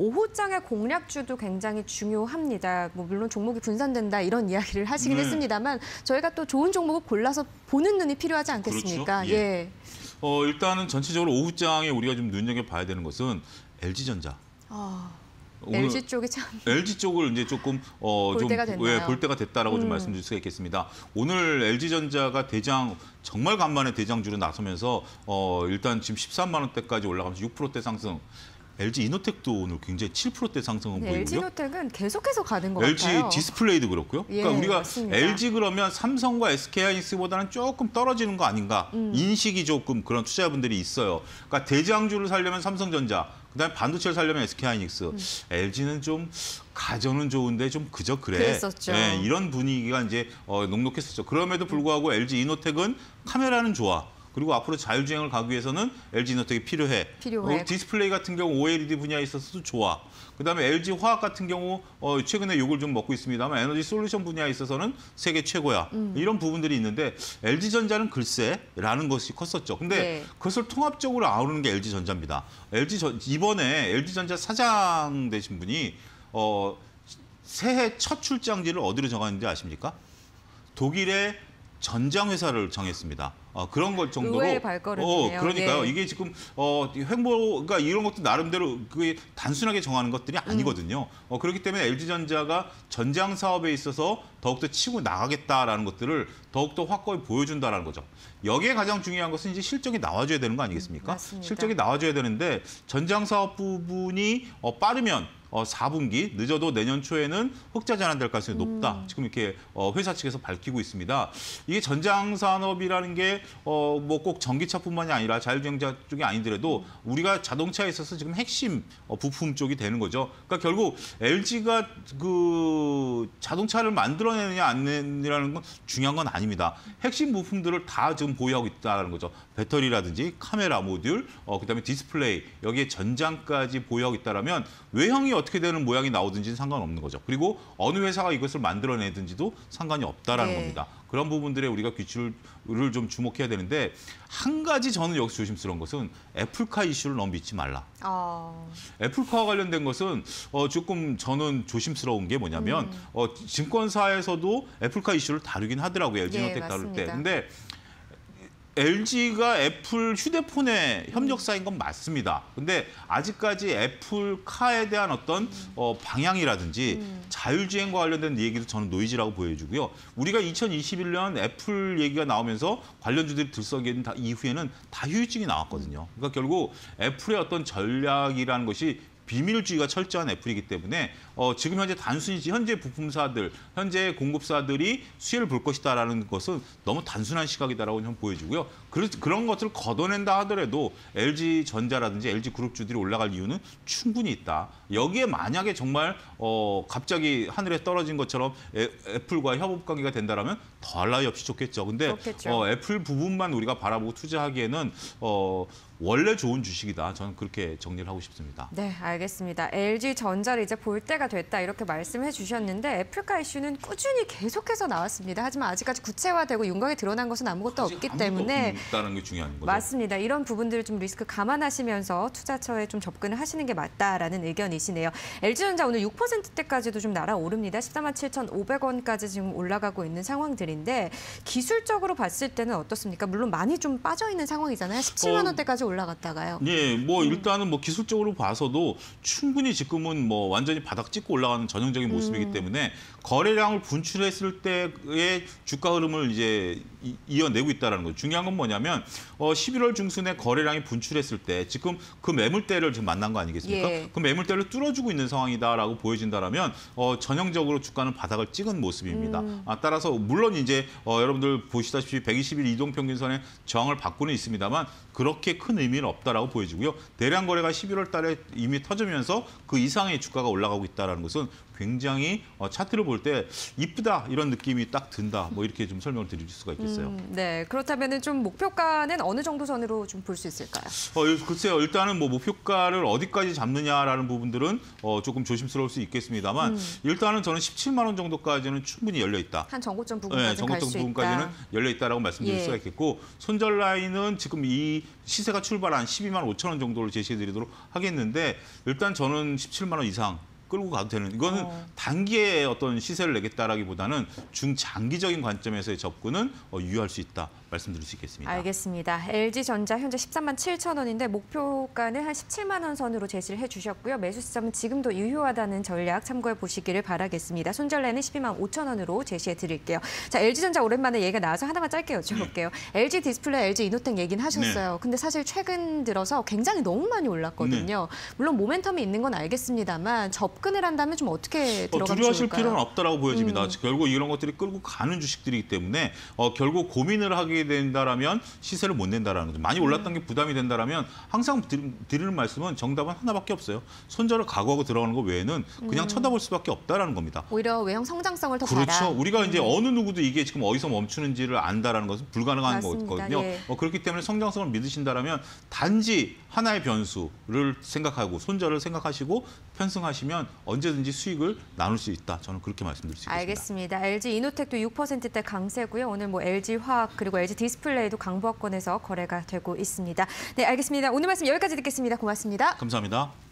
5호장의 공략주도 굉장히 중요합니다. 뭐 물론 종목이 분산된다 이런 이야기를 하시긴 했습니다만 저희가 또 좋은 종목을 골라서 보는 눈이 필요하지 않겠습니까? 그렇죠? 예. 일단은 전체적으로 5호장에 우리가 좀 눈여겨봐야 되는 것은 LG전자. LG 쪽이 참 LG 쪽을 이제 조금 볼 때가 됐다라고 좀 말씀드릴 수가 있겠습니다. 오늘 LG전자가 대장 정말 간만에 대장주로 나서면서 일단 지금 13만 원대까지 올라가면서 6%대 상승. LG이노텍도 오늘 굉장히 7%대 상승은 보이고요. LG이노텍은 계속해서 가는 것 같아요. LG디스플레이도 그렇고요. 예, 그러니까 우리가 맞습니다. LG 그러면 삼성과 SK하이닉스보다는 조금 떨어지는 거 아닌가 인식이 조금 그런 투자자분들이 있어요. 그러니까 대장주를 사려면 삼성전자, 그다음에 반도체를 사려면 SK하이닉스. LG는 좀 가전은 좋은데 좀 그저 그래. 그랬었죠. 네, 이런 분위기가 이제 녹록했었죠. 그럼에도 불구하고 LG이노텍은 카메라는 좋아. 그리고 앞으로 자율주행을 가기 위해서는 LG이노텍이 필요해. 디스플레이 같은 경우 OLED 분야에 있어서도 좋아. 그다음에 LG화학 같은 경우 최근에 욕을 좀 먹고 있습니다만 에너지 솔루션 분야에 있어서는 세계 최고야. 이런 부분들이 있는데 LG전자는 글쎄라는 것이 컸었죠. 근데 그것을 통합적으로 아우르는 게 LG전자입니다. 이번에 LG전자 사장 되신 분이 새해 첫 출장지를 어디로 정하는지 아십니까? 독일의 전장회사를 정했습니다. 그런 것 정도로. 의외의 발걸음이네요. 그러니까요. 이게 지금 행보가 이런 것도 나름대로 그게 단순하게 정하는 것들이 아니거든요. 그렇기 때문에 LG전자가 전장 사업에 있어서 더욱더 치고 나가겠다라는 것들을 더욱더 확고히 보여준다라는 거죠. 여기에 가장 중요한 것은 이제 실적이 나와줘야 되는 거 아니겠습니까? 맞습니다. 실적이 나와줘야 되는데 전장 사업 부분이 빠르면 4분기, 늦어도 내년 초에는 흑자 전환될 가능성이 높다. 지금 이렇게 회사 측에서 밝히고 있습니다. 이게 전장 산업이라는 게 뭐 꼭 전기차뿐만이 아니라 자율주행차 쪽이 아니더라도 우리가 자동차에 있어서 지금 핵심 부품 쪽이 되는 거죠. 그러니까 결국 LG가 그 자동차를 만들어내느냐 안 내느냐는 건 중요한 건 아닙니다. 핵심 부품들을 다 지금 보유하고 있다는 거죠. 배터리라든지 카메라 모듈, 그다음에 디스플레이, 여기에 전장까지 보유하고 있다라면 외형이 어떻게 되는 모양이 나오든지는 상관없는 거죠. 그리고 어느 회사가 이것을 만들어내든지도 상관이 없다라는 겁니다. 그런 부분들에 우리가 귀추를 좀 주목해야 되는데 한 가지 저는 여기서 조심스러운 것은 애플카 이슈를 너무 믿지 말라. 애플카와 관련된 것은 조금 저는 조심스러운 게 뭐냐면 증권사에서도 애플카 이슈를 다루긴 하더라고요. LG이노텍 다룰 때. 근데 LG가 애플 휴대폰의 협력사인 건 맞습니다. 근데 아직까지 애플카에 대한 어떤 방향이라든지 자율주행과 관련된 얘기도 저는 노이즈라고 보여주고요. 우리가 2021년 애플 얘기가 나오면서 관련주들이 들썩이는 이후에는 다 휴유증이 나왔거든요. 그러니까 결국 애플의 어떤 전략이라는 것이 비밀주의가 철저한 애플이기 때문에 지금 현재 단순히 현재 부품사들, 현재 공급사들이 수혜를 볼 것이다라는 것은 너무 단순한 시각이다라고 좀 보여지고요. 그런 것들을 걷어낸다 하더라도 LG전자라든지 LG그룹주들이 올라갈 이유는 충분히 있다. 여기에 만약에 정말 갑자기 하늘에 떨어진 것처럼 애플과 협업 관계가 된다라면 더할 나위 없이 좋겠죠. 근데 애플 부분만 우리가 바라보고 투자하기에는 원래 좋은 주식이다. 저는 그렇게 정리를 하고 싶습니다. 네, 알겠습니다. LG전자를 이제 볼 때가 됐다 이렇게 말씀해 주셨는데 애플카 이슈는 꾸준히 계속해서 나왔습니다. 하지만 아직까지 구체화되고 윤곽에 드러난 것은 아무것도 없기 때문에 없다는 게 중요한 거죠. 맞습니다. 이런 부분들을 좀 리스크 감안하시면서 투자처에 좀 접근을 하시는 게 맞다라는 의견이시네요. LG전자 오늘 6%대까지도 좀 날아오릅니다. 147,500원까지 지금 올라가고 있는 상황들인데 기술적으로 봤을 때는 어떻습니까? 물론 많이 좀 빠져 있는 상황이잖아요. 17만 원대까지 올라갔다가요. 예, 뭐 일단은 뭐 기술적으로 봐서도 충분히 지금은 뭐 완전히 바닥 찍고 올라가는 전형적인 모습이기 때문에 거래량을 분출했을 때의 주가 흐름을 이제 이어내고 있다는 거죠. 중요한 건 뭐냐면 11월 중순에 거래량이 분출했을 때 지금 그 매물대를 지금 만난 거 아니겠습니까? 예. 그 매물대를 뚫어주고 있는 상황이다라고 보여진다라면 전형적으로 주가는 바닥을 찍은 모습입니다. 따라서 물론 이제 여러분들 보시다시피 120일 이동평균선의 저항을 받고는 있습니다만 그렇게 큰 의미는 없다라고 보여지고요. 대량 거래가 11월 달에 이미 터지면서 그 이상의 주가가 올라가고 있다는 것은 굉장히 차트를 볼 때 이쁘다 이런 느낌이 딱 든다. 뭐 이렇게 좀 설명을 드릴 수가 있겠어요. 네, 그렇다면은 좀 목표가는 어느 정도 선으로 좀 볼 수 있을까요? 글쎄요, 일단은 뭐 목표가를 어디까지 잡느냐라는 부분들은 조금 조심스러울 수 있겠습니다만 일단은 저는 17만 원 정도까지는 충분히 열려 있다. 한 정고점 부분까지 갈 수 있다. 정고점 부분까지는 열려 있다라고 말씀드릴 수가 있겠고 손절 라인은 지금 이 시세가 출발한 12만 5천 원 정도를 제시해드리도록 하겠는데 일단 저는 17만 원 이상 끌고 가도 되는 이거는 단기에 어떤 시세를 내겠다라기보다는 중장기적인 관점에서의 접근은 유효할 수 있다 말씀드릴 수 있겠습니다. 알겠습니다. LG전자 현재 13만 7천 원인데 목표가는 한 17만 원 선으로 제시를 해주셨고요. 매수 시점은 지금도 유효하다는 전략 참고해 보시기를 바라겠습니다. 손절래는 12만 5천 원으로 제시해 드릴게요. 자, LG전자 오랜만에 얘기가 나와서 하나만 짧게 여쭤볼게요. 네. LG 디스플레이, LG이노텍 얘기는 하셨어요. 네. 근데 사실 최근 들어서 굉장히 너무 많이 올랐거든요. 네. 물론 모멘텀이 있는 건 알겠습니다만 접근을 한다면 좀 어떻게 들어가면 좋을까요? 두려워하실 필요는 없다라고 보여집니다. 결국 이런 것들이 끌고 가는 주식들이기 때문에 결국 고민을 하기 된다라면 시세를 못 낸다라는 거죠. 많이 올랐던 게 부담이 된다라면 항상 드리는 말씀은 정답은 하나밖에 없어요. 손절을 각오하고 들어가는 것 외에는 그냥 쳐다볼 수밖에 없다라는 겁니다. 오히려 외형 성장성을 더 봐라. 그렇죠. 우리가 이제 어느 누구도 이게 지금 어디서 멈추는지를 안다라는 것은 불가능한 거거든요. 예. 그렇기 때문에 성장성을 믿으신다라면 단지 하나의 변수를 생각하고 손절을 생각하시고 편승하시면 언제든지 수익을 나눌 수 있다. 저는 그렇게 말씀드릴 수 있습니다. 알겠습니다. LG이노텍도 6%대 강세고요. 오늘 뭐 LG화학 그리고 LG 디스플레이도 강보합권에서 거래가 되고 있습니다. 네, 알겠습니다. 오늘 말씀 여기까지 듣겠습니다. 고맙습니다. 감사합니다.